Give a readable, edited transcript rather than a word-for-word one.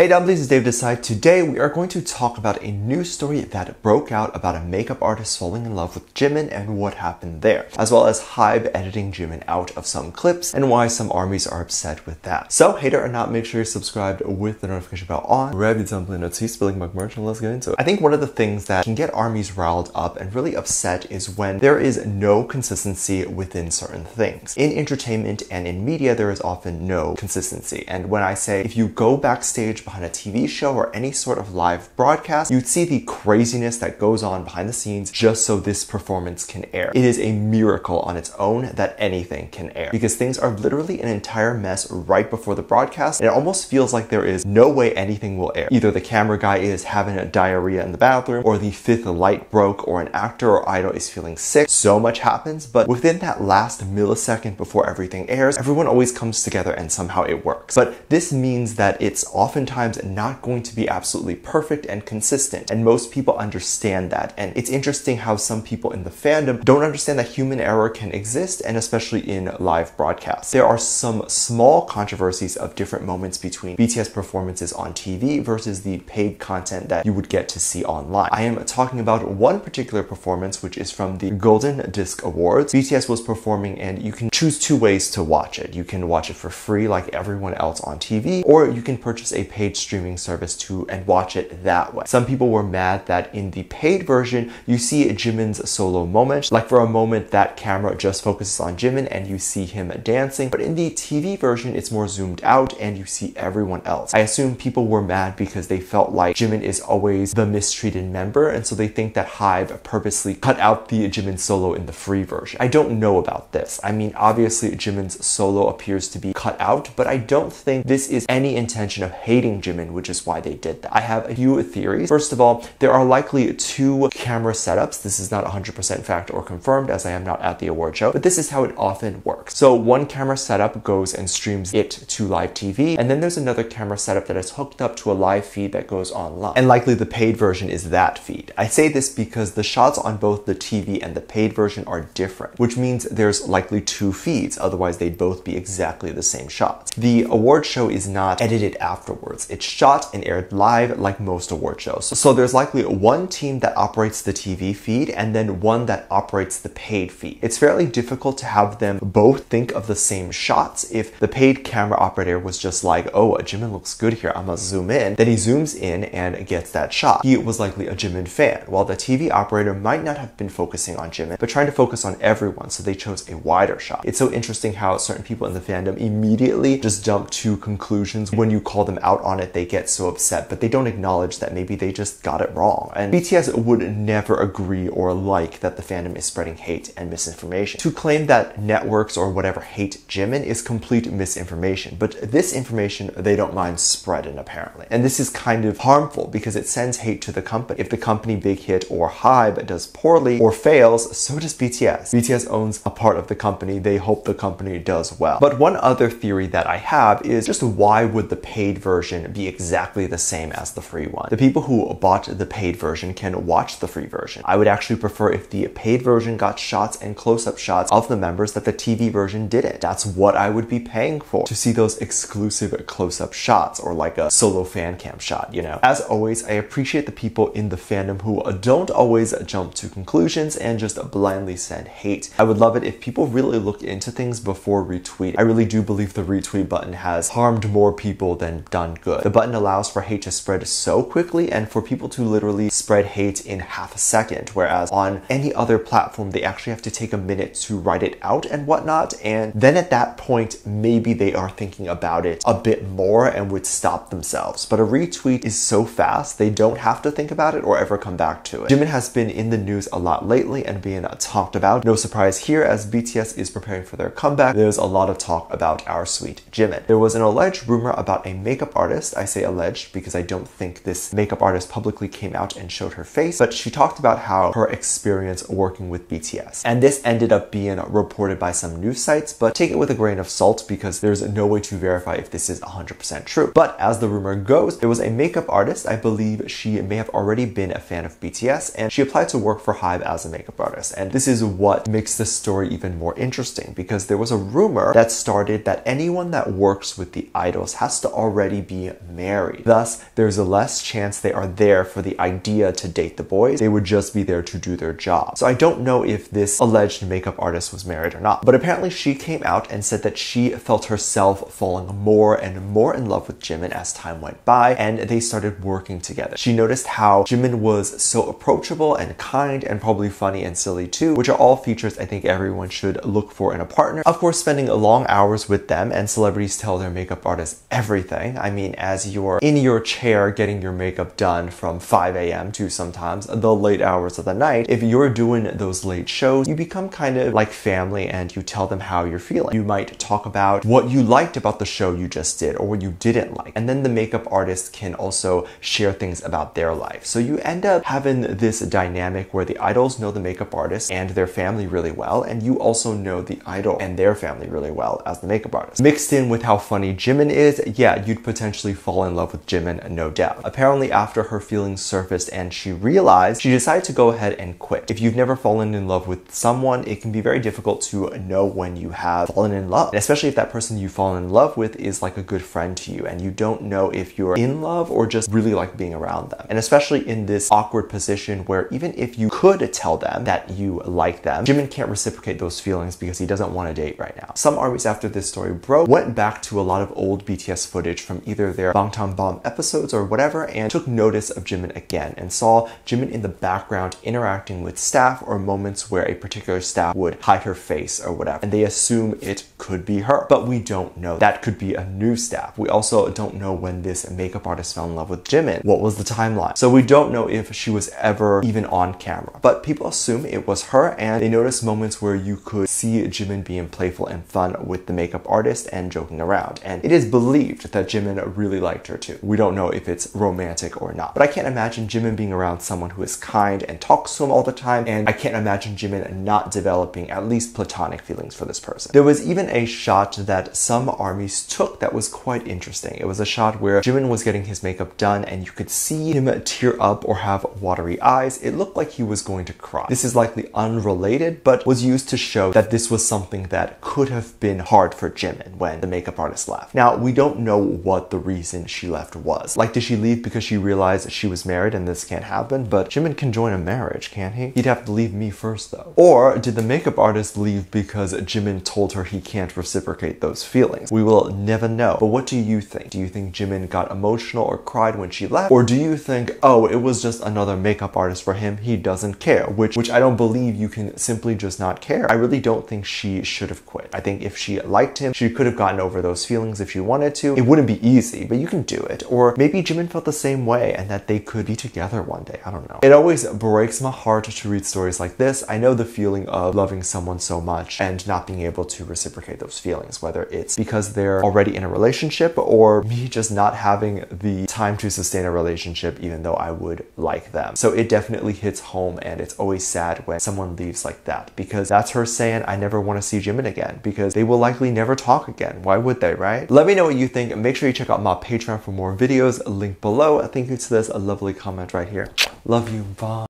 Hey Dumblies, it's Dave Disci. Today we are going to talk about a news story that broke out about a makeup artist falling in love with Jimin and what happened there, as well as HYBE editing Jimin out of some clips and why some ARMYs are upset with that. So, hater or not, make sure you're subscribed with the notification bell on, grab your Dumpling notes, spilling mug merch, and let's get into it. I think one of the things that can get ARMYs riled up and really upset is when there is no consistency within certain things. In entertainment and in media, there is often no consistency. And when I say, if you go backstage behind a TV show or any sort of live broadcast, you'd see the craziness that goes on behind the scenes just so this performance can air. It is a miracle on its own that anything can air, because things are literally an entire mess right before the broadcast, and it almost feels like there is no way anything will air. Either the camera guy is having a diarrhea in the bathroom, or the fifth light broke, or an actor or idol is feeling sick. So much happens, but within that last millisecond before everything airs, everyone always comes together and somehow it works. But this means that it's often times not going to be absolutely perfect and consistent, and most people understand that. And it's interesting how some people in the fandom don't understand that human error can exist, and especially in live broadcasts. There are some small controversies of different moments between BTS performances on TV versus the paid content that you would get to see online. I am talking about one particular performance, which is from the Golden Disc Awards. BTS was performing, and you can choose two ways to watch it. You can watch it for free like everyone else on TV, or you can purchase a paid streaming service and watch it that way. Some people were mad that in the paid version, you see Jimin's solo moment. Like, for a moment, that camera just focuses on Jimin and you see him dancing. But in the TV version, it's more zoomed out and you see everyone else. I assume people were mad because they felt like Jimin is always the mistreated member, and so they think that HYBE purposely cut out the Jimin solo in the free version. I don't know about this. I mean, obviously Jimin's solo appears to be cut out, but I don't think this is any intention of hating Jimin, which is why they did that. I have a few theories. First of all, there are likely two camera setups. This is not 100% fact or confirmed, as I am not at the award show, but this is how it often works. So one camera setup goes and streams it to live TV, and then there's another camera setup that is hooked up to a live feed that goes online. And likely the paid version is that feed. I say this because the shots on both the TV and the paid version are different, which means there's likely two feeds, otherwise they'd both be exactly the same shots. The award show is not edited afterwards. It's shot and aired live like most award shows. So there's likely one team that operates the TV feed and then one that operates the paid feed. It's fairly difficult to have them both think of the same shots. If the paid camera operator was just like, oh, a Jimin looks good here, I'ma zoom in, then he zooms in and gets that shot. He was likely a Jimin fan, while the TV operator might not have been focusing on Jimin, but trying to focus on everyone, so they chose a wider shot. It's so interesting how certain people in the fandom immediately just jump to conclusions. When you call them out on it, they get so upset, but they don't acknowledge that maybe they just got it wrong. And BTS would never agree or like that the fandom is spreading hate and misinformation. To claim that networks or whatever hate Jimin is complete misinformation, but this information they don't mind spreading, apparently. And this is kind of harmful because it sends hate to the company. If the company Big Hit or HYBE does poorly or fails, so does BTS. BTS owns a part of the company. They hope the company does well. But one other theory that I have is just, why would the paid version be exactly the same as the free one? The people who bought the paid version can watch the free version. I would actually prefer if the paid version got shots and close-up shots of the members that the TV version didn't. That's what I would be paying for, to see those exclusive close-up shots, or like a solo fan cam shot, you know? As always, I appreciate the people in the fandom who don't always jump to conclusions and just blindly send hate. I would love it if people really look into things before retweet. I really do believe the retweet button has harmed more people than done good. The button allows for hate to spread so quickly and for people to literally spread hate in half a second, whereas on any other platform, they actually have to take a minute to write it out and whatnot. And then at that point, maybe they are thinking about it a bit more and would stop themselves. But a retweet is so fast, they don't have to think about it or ever come back to it. Jimin has been in the news a lot lately and being talked about. No surprise here, as BTS is preparing for their comeback, there's a lot of talk about our sweet Jimin. There was an alleged rumor about a makeup artist. I say alleged because I don't think this makeup artist publicly came out and showed her face, but she talked about how her experience working with BTS. And this ended up being reported by some news sites, but take it with a grain of salt because there's no way to verify if this is 100% true. But as the rumor goes, there was a makeup artist, I believe she may have already been a fan of BTS, and she applied to work for HYBE as a makeup artist. And this is what makes this story even more interesting, because there was a rumor that started that anyone that works with the idols has to already be getting married. Thus, there's a less chance they are there for the idea to date the boys. They would just be there to do their job. So I don't know if this alleged makeup artist was married or not, but apparently she came out and said that she felt herself falling more and more in love with Jimin as time went by and they started working together. She noticed how Jimin was so approachable and kind and probably funny and silly too, which are all features I think everyone should look for in a partner. Of course, spending long hours with them, and celebrities tell their makeup artists everything. I mean, as you're in your chair getting your makeup done from 5 a.m. to sometimes the late hours of the night, if you're doing those late shows, you become kind of like family and you tell them how you're feeling. You might talk about what you liked about the show you just did or what you didn't like. And then the makeup artist can also share things about their life. So you end up having this dynamic where the idols know the makeup artist and their family really well, and you also know the idol and their family really well as the makeup artist. Mixed in with how funny Jimin is, yeah, you'd potentially fall in love with Jimin, no doubt. Apparently, after her feelings surfaced and she realized, she decided to go ahead and quit. If you've never fallen in love with someone, it can be very difficult to know when you have fallen in love, and especially if that person you've fallen in love with is like a good friend to you and you don't know if you're in love or just really like being around them. And especially in this awkward position where even if you could tell them that you like them, Jimin can't reciprocate those feelings because he doesn't want to date right now. Some armies after this story broke went back to a lot of old BTS footage from either their Bangtan Bomb episodes or whatever and took notice of Jimin again and saw Jimin in the background interacting with staff or moments where a particular staff would hide her face or whatever, and they assume it could be her. But we don't know. That could be a new staff. We also don't know when this makeup artist fell in love with Jimin. What was the timeline? So we don't know if she was ever even on camera, but people assume it was her and they noticed moments where you could see Jimin being playful and fun with the makeup artist and joking around, and it is believed that Jimin really liked her too. We don't know if it's romantic or not, but I can't imagine Jimin being around someone who is kind and talks to him all the time, and I can't imagine Jimin not developing at least platonic feelings for this person. There was even a shot that some ARMYs took that was quite interesting. It was a shot where Jimin was getting his makeup done and you could see him tear up or have watery eyes. It looked like he was going to cry. This is likely unrelated, but was used to show that this was something that could have been hard for Jimin when the makeup artist left. Now, we don't know what the reason she left was. Like, did she leave because she realized she was married and this can't happen? But Jimin can join a marriage, can't he? He'd have to leave me first, though. Or did the makeup artist leave because Jimin told her he can't reciprocate those feelings? We will never know. But what do you think? Do you think Jimin got emotional or cried when she left? Or do you think, oh, it was just another makeup artist for him, he doesn't care? Which I don't believe. You can simply just not care. I really don't think she should have quit. I think if she liked him, she could have gotten over those feelings if she wanted to. It wouldn't be easy, but you can do it. Or maybe Jimin felt the same way and that they could be together one day. I don't know. It always breaks my heart to read stories like this. I know the feeling of loving someone so much and not being able to reciprocate those feelings, whether it's because they're already in a relationship or me just not having the time to sustain a relationship even though I would like them. So it definitely hits home, and it's always sad when someone leaves like that, because that's her saying, I never want to see Jimin again, because they will likely never talk again. Why would they, right? Let me know what you think. Make sure you check out my Patreon for more videos. Link below. Thank you to this lovely comment right here. Love you. Bye.